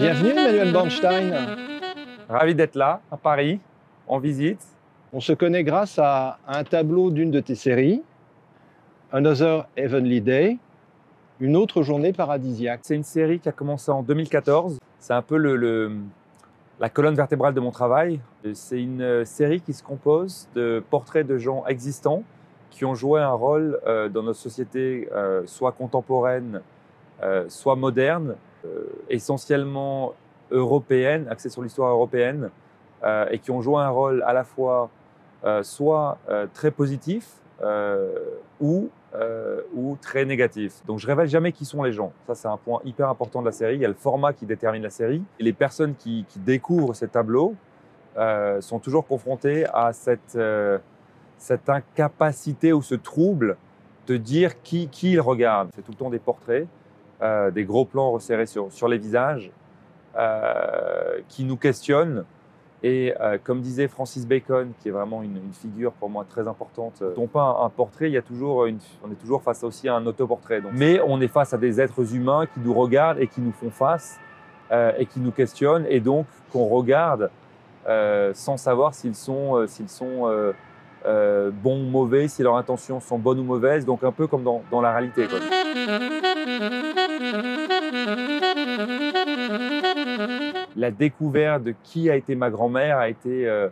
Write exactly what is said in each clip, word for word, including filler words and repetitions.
Bienvenue Emmanuel Bornstein. Ravi d'être là, à Paris, en visite. On se connaît grâce à un tableau d'une de tes séries, Another Heavenly Day, une autre journée paradisiaque. C'est une série qui a commencé en deux mille quatorze. C'est un peu le, le, la colonne vertébrale de mon travail. C'est une série qui se compose de portraits de gens existants qui ont joué un rôle euh, dans notre société, euh, soit contemporaine, euh, soit moderne, euh, essentiellement européenne, axée sur l'histoire européenne, euh, et qui ont joué un rôle à la fois euh, soit euh, très positif euh, ou, euh, ou très négatif. Donc je révèle jamais qui sont les gens. Ça, c'est un point hyper important de la série. Il y a le format qui détermine la série. Et les personnes qui, qui découvrent ces tableaux euh, sont toujours confrontées à cette... Euh, cette incapacité ou ce trouble de dire qui, qui il regarde. C'est tout le temps des portraits, euh, des gros plans resserrés sur, sur les visages euh, qui nous questionnent. Et euh, comme disait Francis Bacon, qui est vraiment une, une figure pour moi très importante, quand on peint un portrait, il y a toujours une, on est toujours face aussi à un autoportrait. Donc. Mais on est face à des êtres humains qui nous regardent et qui nous font face euh, et qui nous questionnent et donc qu'on regarde euh, sans savoir s'ils sont... Euh, s'ils sont euh, Euh, bons ou mauvais, si leurs intentions sont bonnes ou mauvaises, donc un peu comme dans, dans la réalité, quoi. La découverte de qui a été ma grand-mère a été, euh,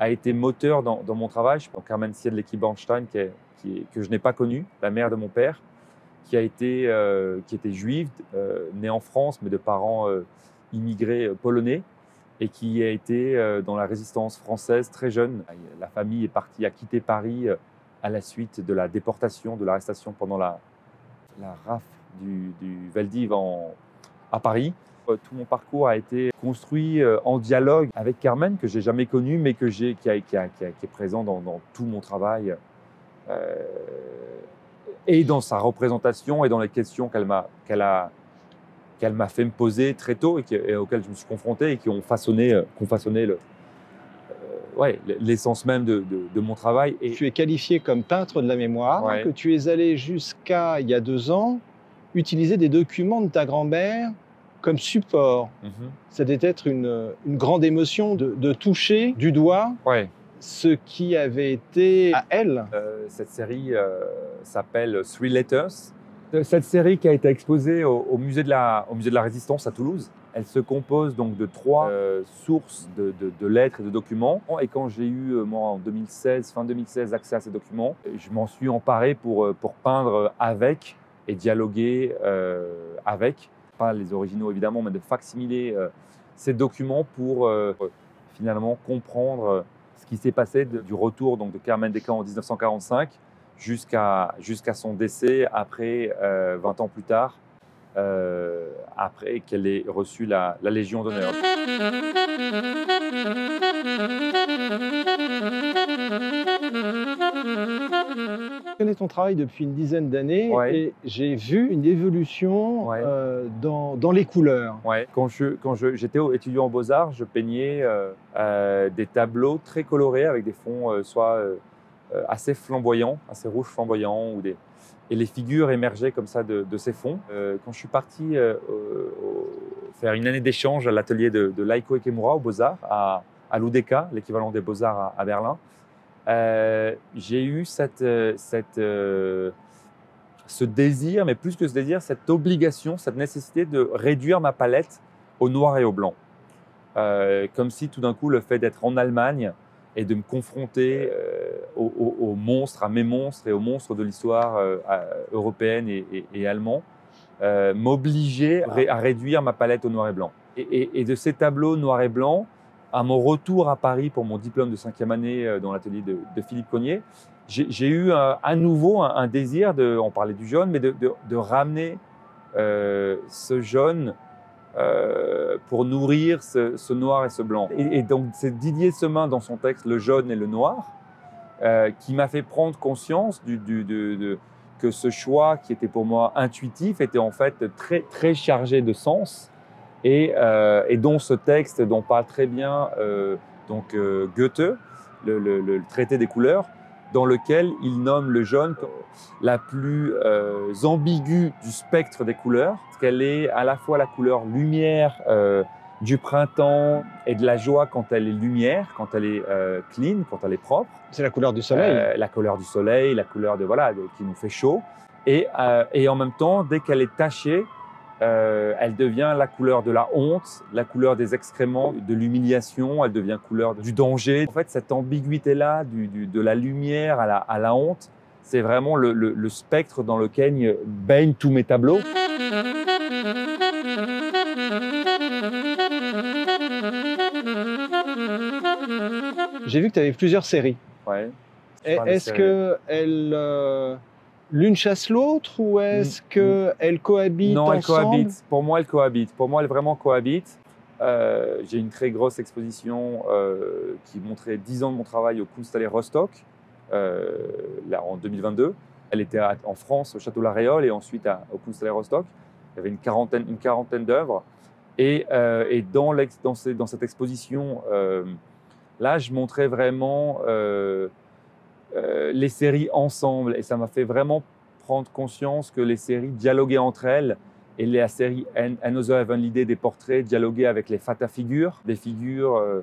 a été moteur dans, dans mon travail. Je pense Carmen Siedlecki-Bornstein, qui est, qui est, que je n'ai pas connue, la mère de mon père, qui, a été, euh, qui était juive, euh, née en France, mais de parents euh, immigrés euh, polonais, et qui a été dans la résistance française très jeune. La famille est partie, a quitté Paris à la suite de la déportation, de l'arrestation pendant la, la rafle du, du Vel d'Hiv à Paris. Tout mon parcours a été construit en dialogue avec Carmen, que je n'ai jamais connue, mais que j'ai, qui, a, qui, a, qui, a, qui est présent dans, dans tout mon travail, euh, et dans sa représentation, et dans les questions qu'elle m'a, qu'elle a, qu'elle m'a fait me poser très tôt et, qui, et auxquelles je me suis confronté et qui ont façonné, euh, qui ont façonné le, euh, ouais, l'essence même de, de, de mon travail. Et... Tu es qualifié comme peintre de la mémoire, ouais. Hein, que tu es allé jusqu'à, il y a deux ans, utiliser des documents de ta grand-mère comme support. Mm-hmm. Ça devait être une, une grande émotion de, de toucher du doigt, ouais, ce qui avait été à elle. Euh, cette série euh, s'appelle « Three Letters ». Cette série qui a été exposée au, au, musée de la, au Musée de la Résistance à Toulouse, elle se compose donc de trois euh, sources de, de, de lettres et de documents. Et quand j'ai eu, moi, en deux mille seize, fin deux mille seize, accès à ces documents, je m'en suis emparé pour, pour peindre avec et dialoguer euh, avec, pas les originaux évidemment, mais de facsimiler euh, ces documents pour euh, finalement comprendre ce qui s'est passé de, du retour donc, de Carmen Descamps en mille neuf cent quarante-cinq. Jusqu'à jusqu'à son décès, après euh, vingt ans plus tard, euh, après qu'elle ait reçu la, la Légion d'honneur. Je connais ton travail depuis une dizaine d'années, ouais, et j'ai vu une évolution, ouais, euh, dans, dans les couleurs. Ouais. Quand je, quand je, j'étais étudiant en Beaux-Arts, je peignais euh, euh, des tableaux très colorés avec des fonds euh, soit... Euh, assez flamboyant, assez rouge flamboyant, ou des... et les figures émergeaient comme ça de, de ces fonds. Euh, quand je suis parti euh, au... faire une année d'échange à l'atelier de, de Laiko Ikemura aux Beaux-Arts, à, à l'U D K, l'équivalent des Beaux-Arts à, à Berlin, euh, j'ai eu cette, cette, euh, ce désir, mais plus que ce désir, cette obligation, cette nécessité de réduire ma palette au noir et au blanc. Euh, comme si tout d'un coup, le fait d'être en Allemagne et de me confronter euh, aux, aux, aux monstres, à mes monstres et aux monstres de l'histoire euh, européenne et, et, et allemande, euh, m'obliger à, à réduire ma palette au noir et blanc. Et, et, et de ces tableaux noir et blanc, à mon retour à Paris pour mon diplôme de cinquième année euh, dans l'atelier de, de Philippe Cognier, j'ai eu un, à nouveau un, un désir, de, on parlait du jaune, mais de, de, de ramener euh, ce jaune Euh, pour nourrir ce, ce noir et ce blanc. Et, et donc c'est Didier Semain dans son texte « Le jaune et le noir » euh, qui m'a fait prendre conscience du, du, de, de, que ce choix qui était pour moi intuitif était en fait très, très chargé de sens et, euh, et dont ce texte dont parle très bien euh, donc, euh, Goethe, le, le, le traité des couleurs, dans lequel il nomme le jaune comme la plus euh, ambiguë du spectre des couleurs, parce qu'elle est à la fois la couleur lumière euh, du printemps et de la joie quand elle est lumière, quand elle est euh, clean, quand elle est propre. C'est la couleur du soleil. Euh, la couleur du soleil, la couleur de, voilà, de, qui nous fait chaud. Et, euh, et en même temps, dès qu'elle est tachée, Euh, elle devient la couleur de la honte, la couleur des excréments, de l'humiliation, elle devient couleur du danger. En fait, cette ambiguïté-là, du, du, de la lumière à la, à la honte, c'est vraiment le, le, le spectre dans lequel baignent tous mes tableaux. J'ai vu que tu avais plusieurs séries. Ouais. Est-ce qu'elles... Euh... L'une chasse l'autre ou est-ce qu'elles cohabitent ensemble? Non, elles cohabitent. Pour moi, elles cohabitent. Pour moi, elles vraiment cohabitent. Euh, J'ai une très grosse exposition euh, qui montrait dix ans de mon travail au Kunsthalle Rostock, euh, là, en deux mille vingt-deux. Elle était à, en France, au Château de la Réole, et ensuite à, au Kunsthalle Rostock. Il y avait une quarantaine, une quarantaine d'œuvres. Et, euh, et dans, l'ex, dans, ces, dans cette exposition, euh, là, je montrais vraiment... Euh, Euh, les séries ensemble, et ça m'a fait vraiment prendre conscience que les séries dialoguaient entre elles, et la série Another Heavenly Day des portraits dialoguait avec les fata figures, des figures euh,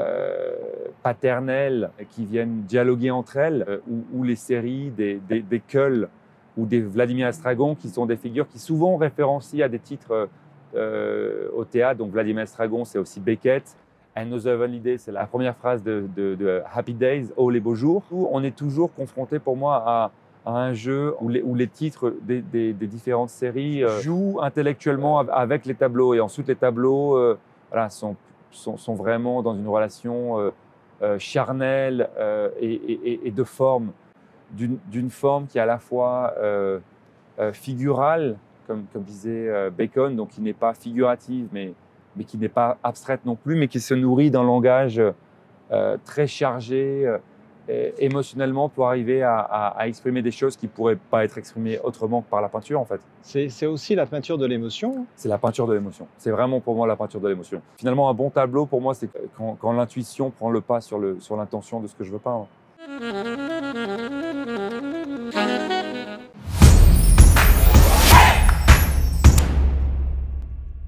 euh, paternelles qui viennent dialoguer entre elles, euh, ou, ou les séries des, des, des Kull ou des Vladimir Astragon, qui sont des figures qui souvent référencient à des titres euh, au théâtre. Donc Vladimir Astragon, c'est aussi Beckett. Another Heavenly Day, c'est la première phrase de, de, de Happy Days, oh les beaux jours. On est toujours confronté pour moi à, à un jeu où les, où les titres des, des, des différentes séries euh, jouent intellectuellement avec les tableaux, et ensuite les tableaux euh, voilà, sont, sont, sont vraiment dans une relation euh, euh, charnelle euh, et, et, et de forme, d'une forme qui est à la fois euh, euh, figurale, comme, comme disait euh, Bacon, donc qui n'est pas figurative, mais mais qui n'est pas abstraite non plus, mais qui se nourrit d'un langage euh, très chargé euh, et émotionnellement pour arriver à, à, à exprimer des choses qui ne pourraient pas être exprimées autrement que par la peinture, en fait. C'est aussi la peinture de l'émotion. C'est la peinture de l'émotion. C'est vraiment pour moi la peinture de l'émotion. Finalement, un bon tableau, pour moi, c'est quand, quand l'intuition prend le pas sur l'intention sur de ce que je veux peindre.